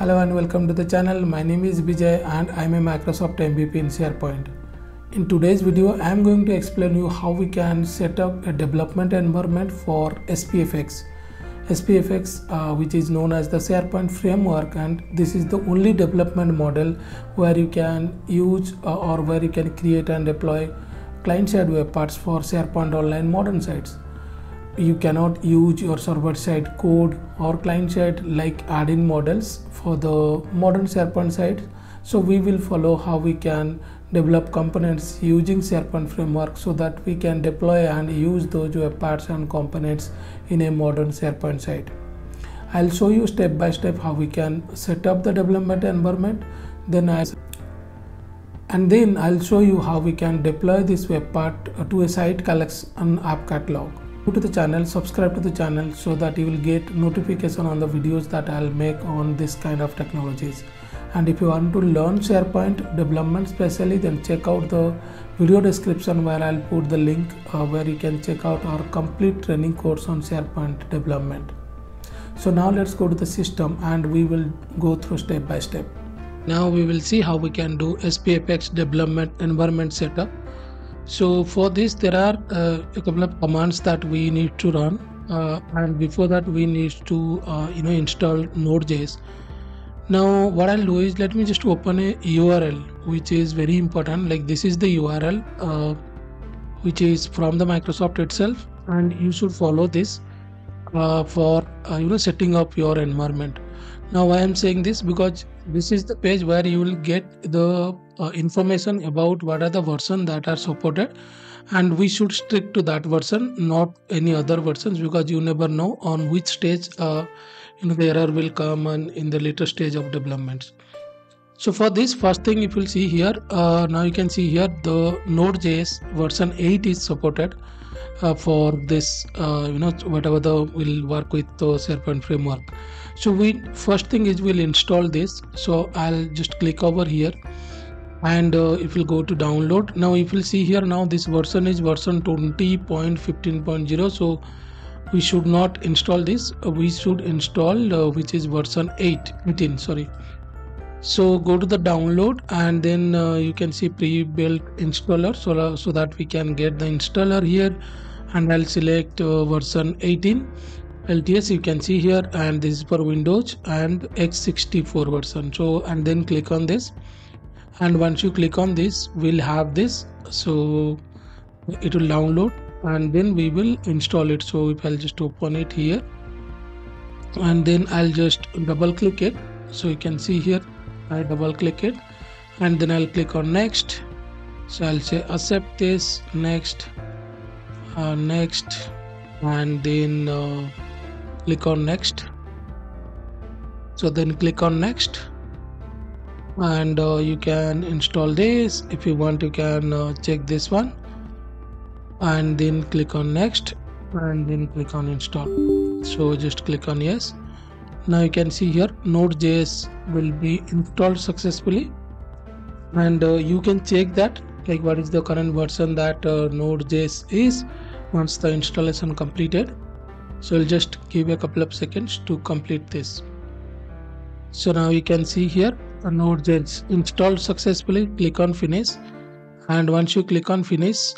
Hello and welcome to the channel. My name is Vijay and I am a Microsoft MVP in SharePoint. In today's video, I am going to explain you how we can set up a development environment for SPFX. SPFX, which is known as the SharePoint Framework, and this is the only development model where you can use or where you can create and deploy client-side web parts for SharePoint Online modern sites. You cannot use your server-side code or client-side like add-in models for the modern SharePoint site. So we will follow how we can develop components using SharePoint framework so that we can deploy and use those web parts and components in a modern SharePoint site. I'll show you step by step how we can set up the development environment. Then I'll show you how we can deploy this web part to a site collection app catalog. Go to the channel, subscribe to the channel so that you will get notification on the videos that I'll make on this kind of technologies. And if you want to learn SharePoint development specially, then check out the video description where I'll put the link where you can check out our complete training course on SharePoint development. So now let's go to the system and we will go through step by step. Now we will see how we can do SPFX development environment setup. So for this there are a couple of commands that we need to run and before that we need to install Node.js. Now what I'll do is let me just open a URL which is very important. Like this is the URL which is from the Microsoft itself, and you should follow this for setting up your environment. Now why I'm saying this, because this is the page where you will get the information about what are the versions that are supported, and we should stick to that version, not any other versions, because you never know on which stage the error will come and in the later stage of developments. So for this, first thing if you'll see here, now you can see here the Node.js version 8 is supported for this whatever the will work with the SharePoint framework. So we first thing is we'll install this. So I'll just click over here and if you'll go to download, now if you'll see here, now this version is version 20.15.0. So we should not install this, we should install which is version 18, sorry. So go to the download and then you can see pre-built installer, so that we can get the installer here, and I'll select version 18 LTS, you can see here, and this is for Windows and x64 version. So and then click on this, and once you click on this we'll have this, so it will download and then we will install it. So if I'll just open it here and then I'll just double click it, so you can see here I double click it and then I'll click on next. So I'll say accept this, next, next, and then click on next. So then click on next and you can install this. If you want you can check this one and then click on next and then click on install. So just click on yes. Now you can see here Node.js will be installed successfully, and you can check that like what is the current version that Node.js is once the installation completed. So I'll just give a couple of seconds to complete this. So now you can see here Node.js installed successfully. Click on finish, and once you click on finish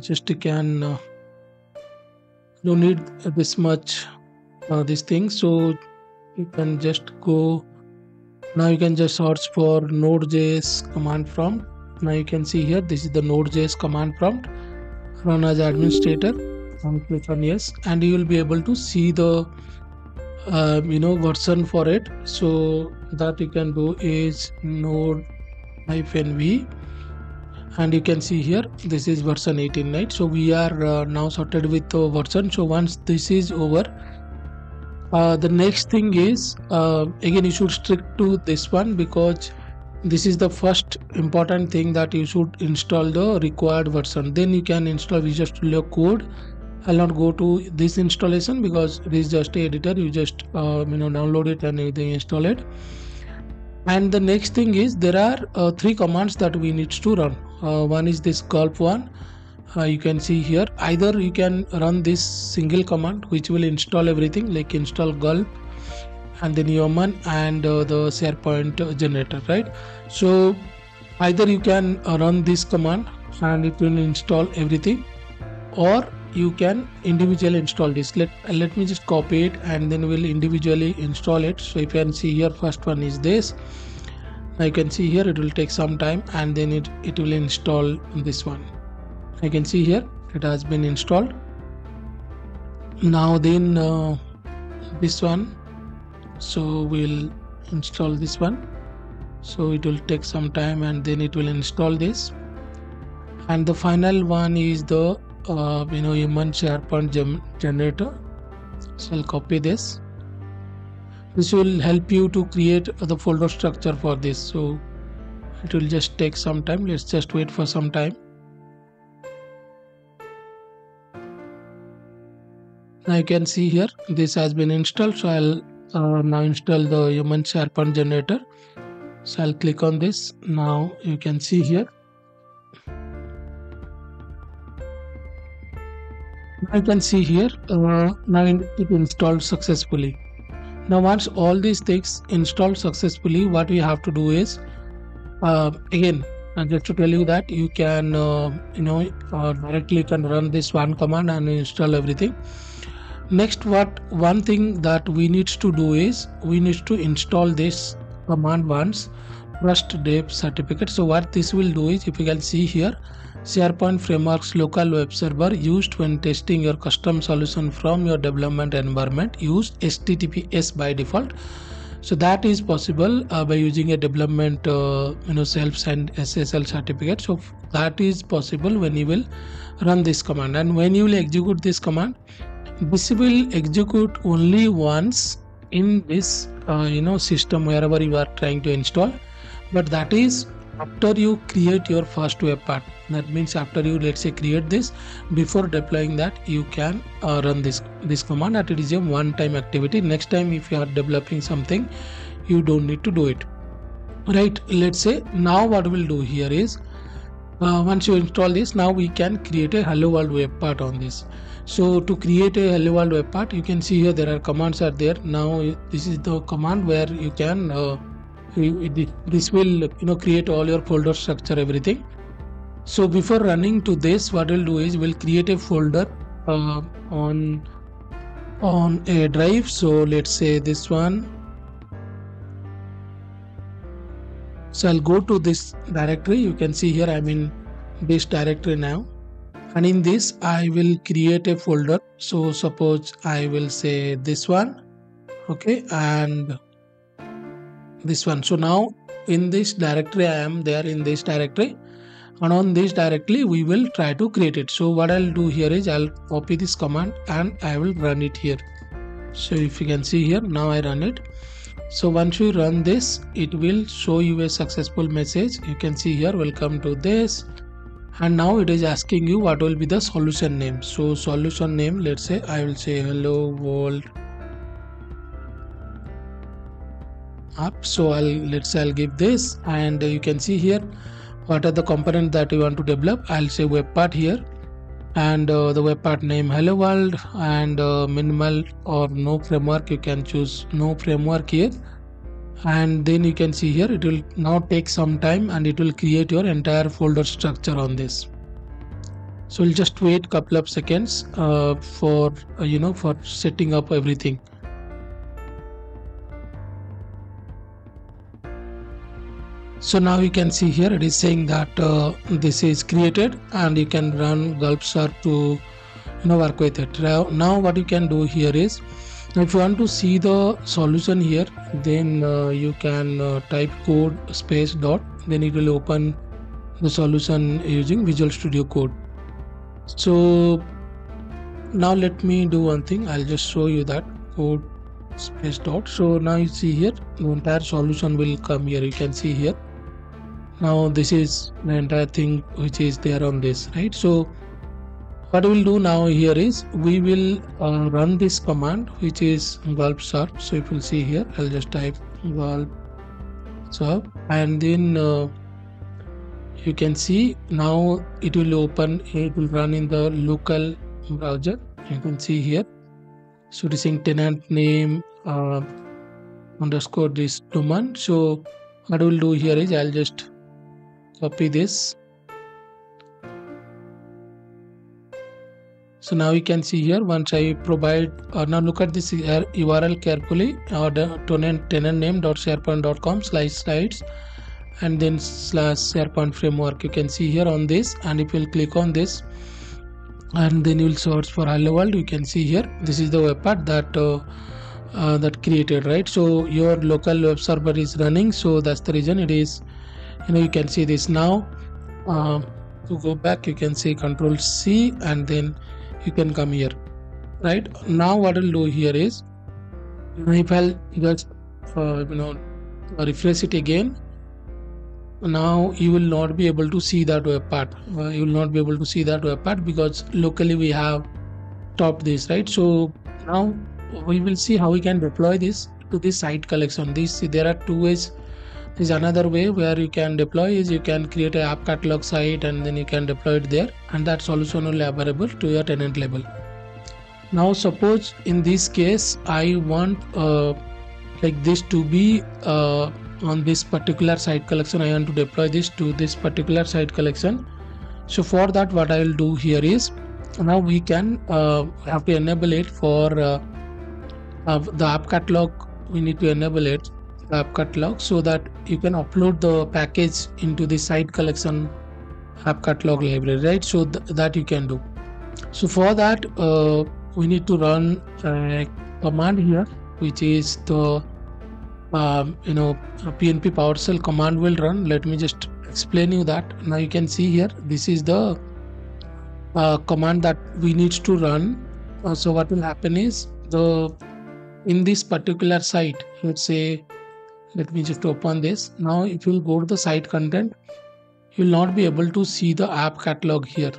just you can don't need this much this thing, so you can just go. Now you can just search for Node.js command prompt. Now you can see here this is the Node.js command prompt, run as administrator, and click on yes, and you will be able to see the version for it. So that you can do is node-v, and you can see here this is version 18, right? So we are now sorted with the version. So once this is over, the next thing is again you should stick to this one, because this is the first important thing that you should install the required version. Then you can install Visual Studio Code. I'll not go to this installation because it is just an editor, you just download it and then install it. And the next thing is there are three commands that we need to run. One is this gulp one, you can see here. Either you can run this single command which will install everything, like install gulp, and then Yeoman and the SharePoint generator, right? So either you can run this command and it will install everything, or you can individually install this. Let me just copy it and then we'll individually install it. So if you can see here, first one is this. Now you can see here it will take some time, and then it will install this one. I can see here it has been installed. Now then this one, so we'll install this one. So it will take some time and then it will install this. And the final one is the Yeoman SharePoint generator. So I'll copy this. This will help you to create the folder structure for this. So it will just take some time. Let's just wait for some time. Now you can see here this has been installed. So I'll now install the Yeoman SharePoint generator. So I'll click on this. Now you can see here. I can see here now it installed successfully. Now once all these things installed successfully, what we have to do is again, and just to tell you that you can directly can run this one command and install everything. Next, one thing that we need to do is we need to install this command once, trust dev certificate. So what this will do is, if you can see here, SharePoint Framework's local web server used when testing your custom solution from your development environment used HTTPS by default. So that is possible by using a development self-signed SSL certificate. So that is possible when you will run this command, and when you will execute this command, this will execute only once in this system wherever you are trying to install, but that is after you create your first web part. That means after you, let's say, create this, before deploying that you can run this command. That it is a one-time activity. Next time if you are developing something, you don't need to do it, right? Let's say now what we'll do here is once you install this, now we can create a hello world web part on this. So to create a hello world web part, you can see here there are commands are there. Now this is the command where you can this will create all your folder structure, everything. So before running to this, what we'll do is we'll create a folder on a drive. So let's say this one. So I'll go to this directory. You can see here I'm in this directory now, and in this I will create a folder. So suppose I will say this one, okay, and this one. So now in this directory I am there, in this directory, and on this directly we will try to create it. So what I'll do here is I'll copy this command and I will run it here. So if you can see here, now I run it. So once you run this, it will show you a successful message. You can see here, welcome to this, and now it is asking you what will be the solution name. So solution name, let's say I will say hello world app. So let's say I'll give this, and you can see here what are the components that you want to develop. I'll say web part here, and the web part name hello world, and minimal or no framework, you can choose no framework here. And then you can see here it will now take some time and it will create your entire folder structure on this. So we'll just wait couple of seconds for setting up everything. So now you can see here it is saying that this is created, and you can run gulp serve to work with it. Now what you can do here is, if you want to see the solution here, then you can type code space dot, then it will open the solution using Visual Studio Code. So now let me do one thing. I'll just show you that code space dot. So now you see here the entire solution will come here. You can see here. Now this is the entire thing which is there on this, right? So what we will do now here is we will run this command which is gulp serve. So if you see here, I'll just type gulp serve, and then you can see now it will open, it will run in the local browser. You can see here, so it is saying tenant name underscore this daemon. So what I will do here is I'll just copy this. So now you can see here, once I provide, now look at this URL carefully, the tenant name .sharepoint.com/sites and then /SharePoint framework. You can see here on this, and if you'll click on this and then you'll search for hello world, you can see here this is the web part that that created, right? So your local web server is running, so that's the reason it is, you know, you can see this now. To go back, you can say Control C and then you can come here. Right now what I'll do here is, if I'll just refresh it again, now you will not be able to see that web part. You will not be able to see that web part because locally we have topped this, right? So now we will see how we can deploy this to the site collection. There are two ways. Is another way where you can deploy is you can create an app catalog site and then you can deploy it there, and that's also available to your tenant level. Now suppose in this case I want like this to be on this particular site collection. I want to deploy this to this particular site collection. So for that what I will do here is, now we can have to enable it for the app catalog. We need to enable it, app catalog, so that you can upload the package into the site collection app catalog library, right? So that you can do. So for that we need to run a command here, which is the PNP PowerShell command will run. Let me just explain you that. Now you can see here this is the command that we need to run. So what will happen is, the in this particular site, let's say, let me just open this. Now if you go to the site content, you will not be able to see the app catalog here,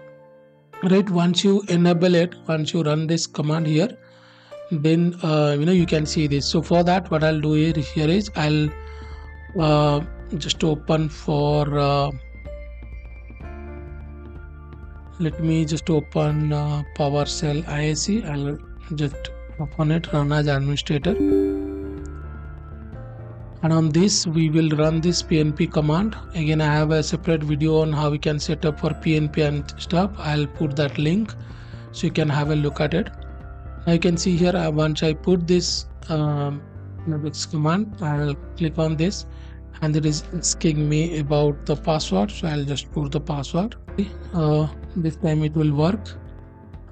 right? Once you enable it, once you run this command here, then you can see this. So for that what I'll do here is I'll just open for let me just open PowerShell ISE. I'll just open it, run as administrator, and on this we will run this PNP command. Again, I have a separate video on how we can set up for PNP and stuff. I'll put that link so you can have a look at it. Now you can see here, once I put this command, I'll click on this and it is asking me about the password, so I'll just put the password. This time it will work.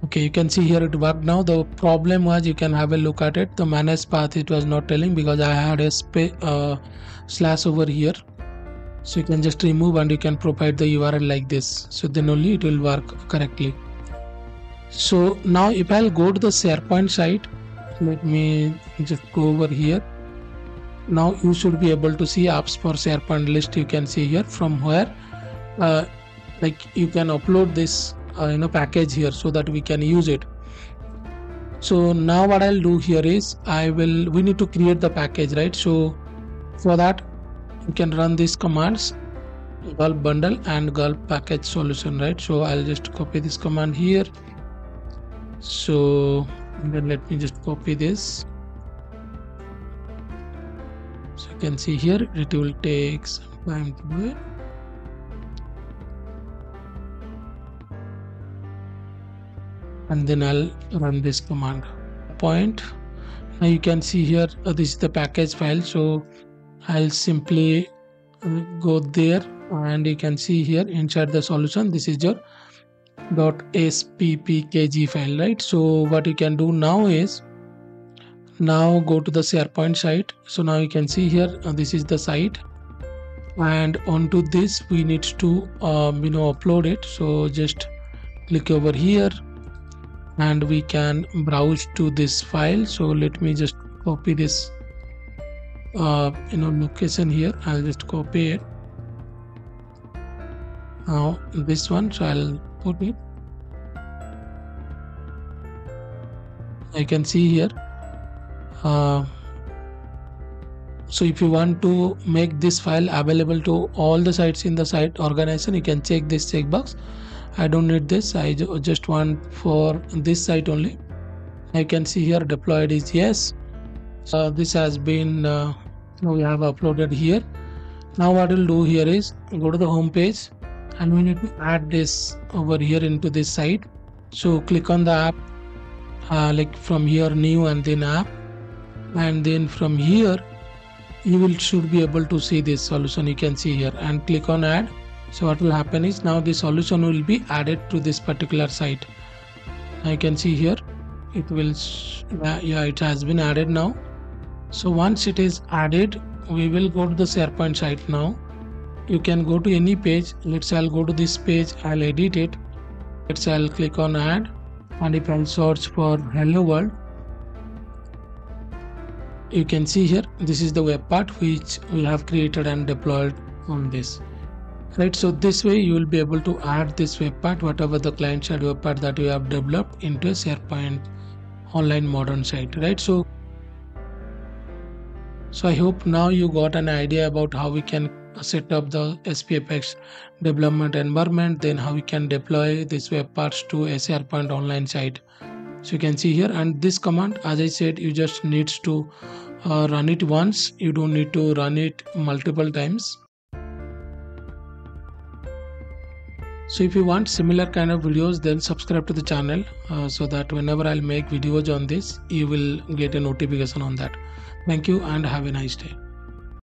Okay, you can see here it worked. Now the problem was, you can have a look at it, the manage path it was not telling because I had a slash over here. So you can just remove and you can provide the URL like this, so then only it will work correctly. So now if I'll go to the SharePoint site, let me just go over here. Now you should be able to see apps for SharePoint list. You can see here from where like you can upload this package here so that we can use it. So now what I'll do here is we need to create the package, right? So for that you can run these commands, gulp bundle and gulp package solution, right? So I'll just copy this command here. So then let me just copy this. So you can see here it will take some time to do it. And then I'll run this command point. Now you can see here this is the package file, so I'll simply go there and you can see here inside the solution this is your .sppkg file, right? So what you can do now is, now go to the SharePoint site. So now you can see here this is the site, and onto this we need to upload it. So just click over here and we can browse to this file. So let me just copy this location here. I'll just copy it, now this one, so I'll put it. I can see here so if you want to make this file available to all the sites in the site organization, you can check this checkbox. I don't need this, I just want for this site only. I can see here deployed is yes. So this has been we have uploaded here. Now what we'll do here is go to the home page and we need to add this over here into this site. So click on the app, like from here new and then app, and then from here you should be able to see this solution. You can see here and click on add. So what will happen is now the solution will be added to this particular site. Now you can see here it will, yeah, it has been added now. So once it is added, we will go to the SharePoint site. Now you can go to any page. Let's I'll go to this page, I'll edit it. Let's I'll click on add, and if I search for hello world, you can see here this is the web part which we have created and deployed on this, right? So this way you will be able to add this web part, whatever the client side web part that you have developed, into a SharePoint Online modern site, right? So I hope now you got an idea about how we can set up the SPFX development environment, then how we can deploy this web parts to a SharePoint Online site. So you can see here, and this command, as I said, you just needs to run it once. You don't need to run it multiple times. So if you want similar kind of videos, then subscribe to the channel so that whenever I'll make videos on this, you will get a notification on that. Thank you and have a nice day.